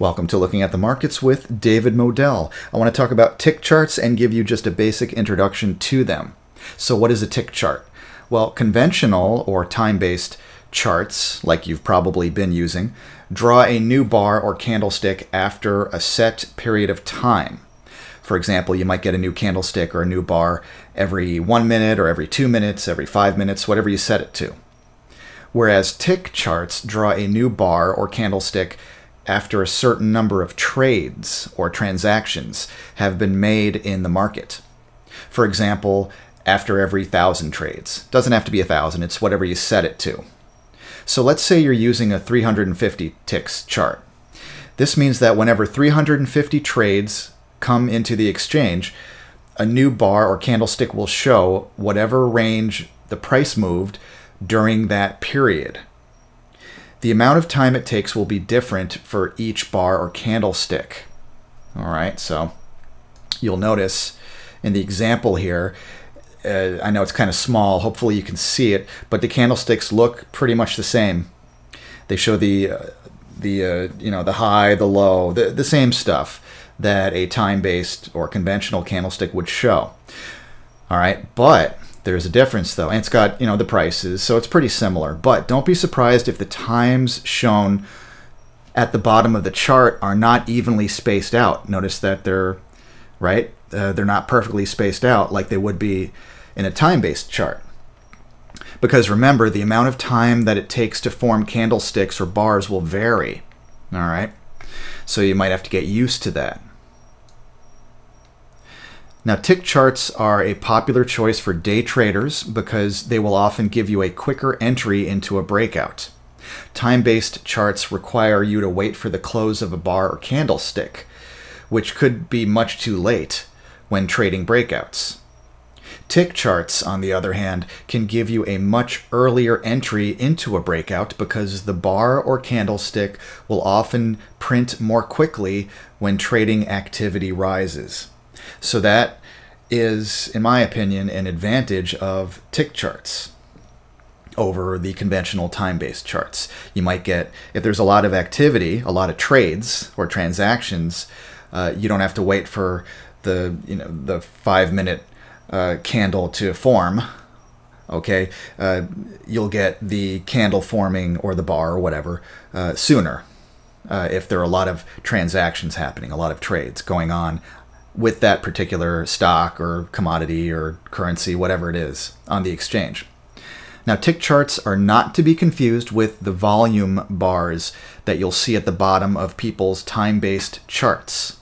Welcome to Looking at the Markets with David Moadel. I want to talk about tick charts and give you just a basic introduction to them. So what is a tick chart? Well, conventional or time-based charts, like you've probably been using, draw a new bar or candlestick after a set period of time. For example, you might get a new candlestick or a new bar every 1 minute or every 2 minutes, every 5 minutes, whatever you set it to. Whereas tick charts draw a new bar or candlestick after a certain number of trades or transactions have been made in the market. For example, after every 1,000 trades. Doesn't have to be 1,000, it's whatever you set it to. So let's say you're using a 350 ticks chart. This means that whenever 350 trades come into the exchange, a new bar or candlestick will show whatever range the price moved during that period. The amount of time it takes will be different for each bar or candlestick. All right, so you'll notice in the example here, I know it's kind of small, hopefully you can see it, but the candlesticks look pretty much the same. They show the high, the low, the same stuff that a time-based or conventional candlestick would show. All right, but there's a difference though, and it's got, you know, the prices, so it's pretty similar. But don't be surprised if the times shown at the bottom of the chart are not evenly spaced out. Notice that they're not perfectly spaced out like they would be in a time-based chart. Because remember, the amount of time that it takes to form candlesticks or bars will vary. All right, so you might have to get used to that. Now, tick charts are a popular choice for day traders because they will often give you a quicker entry into a breakout. Time-based charts require you to wait for the close of a bar or candlestick, which could be much too late when trading breakouts. Tick charts, on the other hand, can give you a much earlier entry into a breakout because the bar or candlestick will often print more quickly when trading activity rises. So that is, in my opinion, an advantage of tick charts over the conventional time-based charts. You might get, if there's a lot of activity, a lot of trades or transactions, you don't have to wait for the, you know, the 5 minute candle to form. Okay, you'll get the candle forming or the bar or whatever sooner if there are a lot of transactions happening, a lot of trades going on with that particular stock or commodity or currency, whatever it is, on the exchange. Now, tick charts are not to be confused with the volume bars that you'll see at the bottom of people's time-based charts.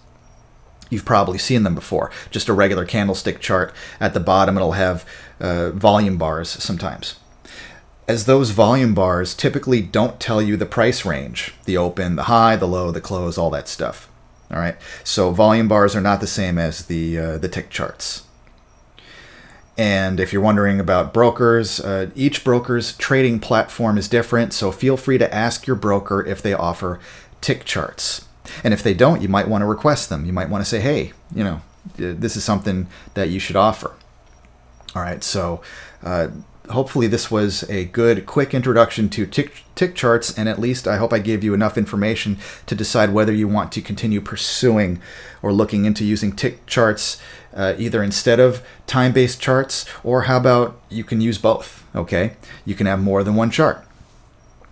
You've probably seen them before. Just a regular candlestick chart, at the bottom it'll have volume bars sometimes. As those volume bars typically don't tell you the price range, the open, the high, the low, the close, all that stuff. All right, so volume bars are not the same as the tick charts. And if you're wondering about brokers, each broker's trading platform is different, so feel free to ask your broker if they offer tick charts. And if they don't, you might want to request them. You might want to say, hey, you know, this is something that you should offer. All right, so hopefully this was a good, quick introduction to tick charts, and at least I hope I gave you enough information to decide whether you want to continue pursuing or looking into using tick charts either instead of time-based charts, or how about you can use both, okay? You can have more than one chart.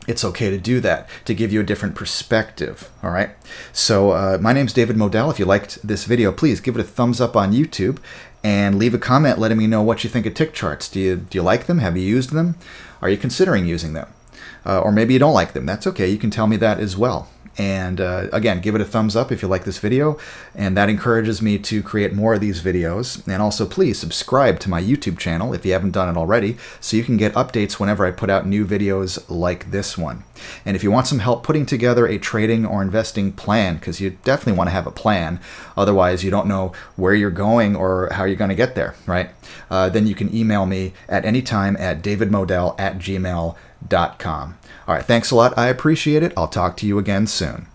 It's okay to do that, to give you a different perspective, all right? So my name's David Moadel. If you liked this video, please give it a thumbs up on YouTube and leave a comment letting me know what you think of tick charts. Do you like them? Have you used them? Are you considering using them? Or maybe you don't like them. That's okay. You can tell me that as well. And again, give it a thumbs up if you like this video, and that encourages me to create more of these videos. And also, please subscribe to my YouTube channel if you haven't done it already, so you can get updates whenever I put out new videos like this one. And if you want some help putting together a trading or investing plan, because you definitely want to have a plan, otherwise you don't know where you're going or how you're going to get there, right? Then you can email me at any time at davidmoadel@gmail.com. All right, thanks a lot. I appreciate it. I'll talk to you again soon.